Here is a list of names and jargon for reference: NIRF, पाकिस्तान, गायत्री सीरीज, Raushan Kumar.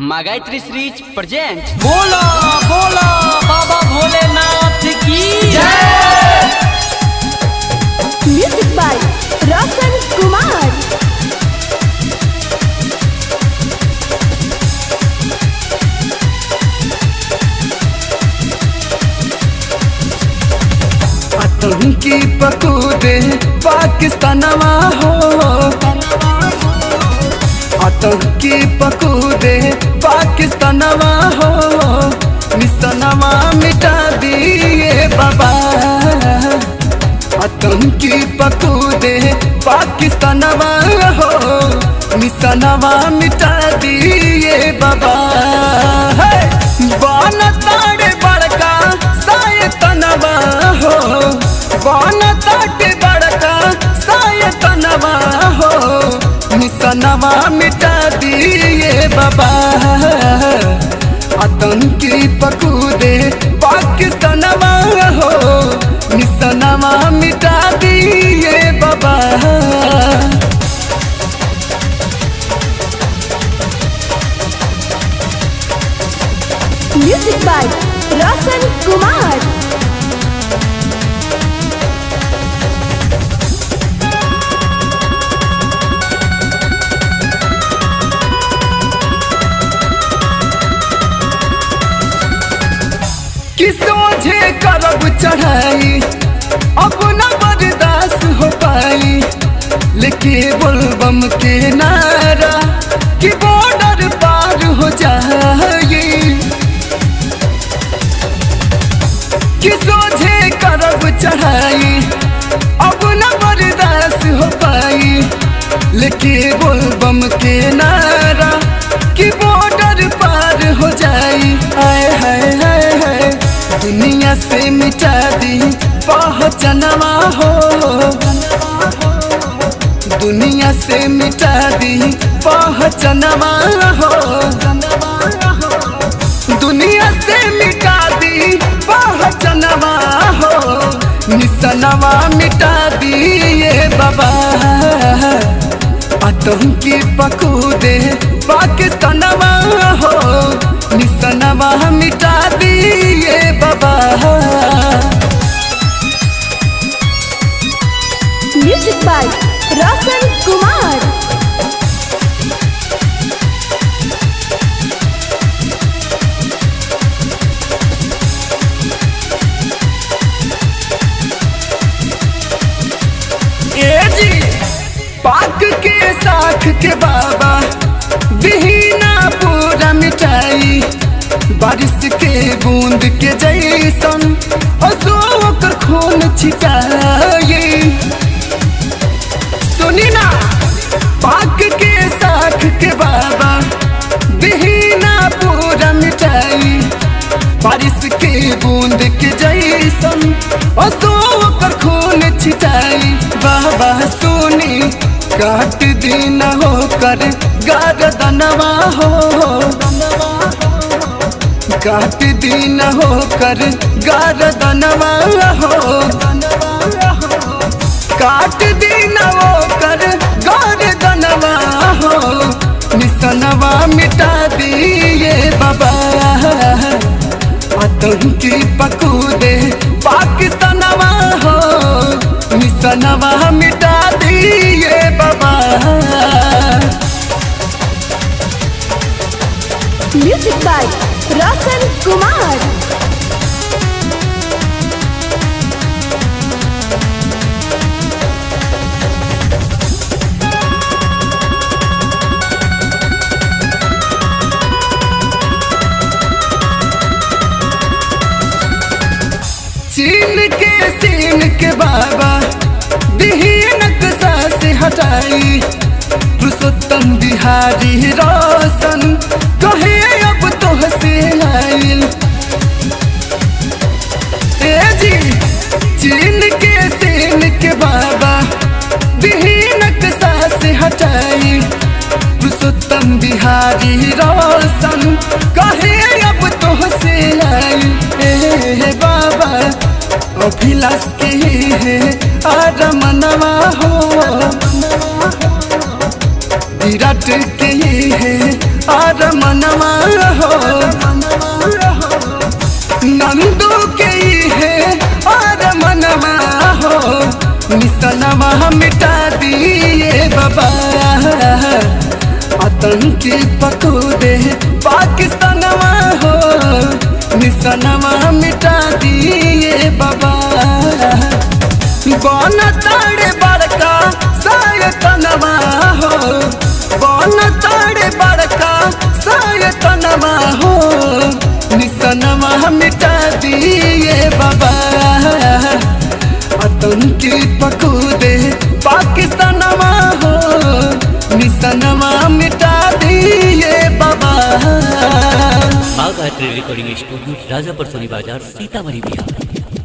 गायत्री सीरीज present. बोलो बोलो बाबा भोलेनाथ की जय। Music by Raushan Kumar. आतंकी बकूद पाकिस्तानवा हो, आतंकी बकूदे पाकिस्तानवा हो, निशानवा मिटा दिए बाबा। आतंकी बकूदे पाकिस्तानवा हो, निशानवा मिटा दिए बाबा। बान ताड़े बड़का सायतनवा हो, बान ताड़े बड़का सायतनवा हो, निशानवा मिटा दिए बाबा। आतंकी बकूदे पाकिस्तानवा हो, निशानवा मिटा दिए बाबा। Music by Raushan Kumar. किसोझे करब चढ़ाई अब न बर्दाश्त हो पाई, लेके बोलबम के नारा कि बॉर्डर पार हो जाए। किसोझे करब चढ़ाई अब न बर्दाश्त हो पाई, लेके बोलबम के नारा कि बॉर्डर पार हो जाए। आए हाय हाय हाय, दुनिया से मिटा दी पहचानवा हो, दुनिया से मिटा दी पहचानवा हो, दुनिया से मिटा दी पहचानवा हो, निशानवा मिटा दिए बाबा। आतंकी बकूदे पाकिस्तानवा हो, निशानवा मिटा दिए बाबा। Music by Raushan Kumar. ए जी पाक के साख के बाबा बिहीना पूरा मिटाई, बारिश के बूंद के जैसन अशोक खून छिटाए। सुनी ना पाक के साख के बाबा बिहीना पूरा मिटाई, बारिश के बूंद के जैसन अशोक खून छिटाई। बाबा सुनी काट दी न हो कर गर्दनवा हो, काट दी न हो कर गर्दनवा हो, काट दी न हो कर गर्दनवा हो, निशानवा मिटा दिए बाबा। आतंकी बकूदे पाकिस्तानवा हो, निशानवा मिटा दिए बाबा। Music by Raushan Kumar. चीन के बाबा दिहीनक साथ हटाई, पुरुषोत्तम बिहारी रौशन कहे अब तो हसी लाइल। ए जी चीन के बाबा बिहीनक साथ हटाई, पुरुषोत्तम बिहारी रौशन कहे अब तो हसी लाइल। ए बाबा अभिलाष की है अरमनवा हो, विराट की है पार मनवा हो नंदू के है पार मनवा हो मिसनवा मिटा दिए बाबा आतंकी पकूदे पाकिस्तानवा हो मिसनवा मिटा दिए बाबा बन तारे बड़का सायतनवा हो बन तारे बड़का सायतनवा हो निसनवा मिटा दिए बाबा आतंकी पकूदे पाकिस्तानवा हो निसनवा मिटा दिए बाबा। Aaga recording studio Rajapur Soni Bazar Sitamarhi Bihar.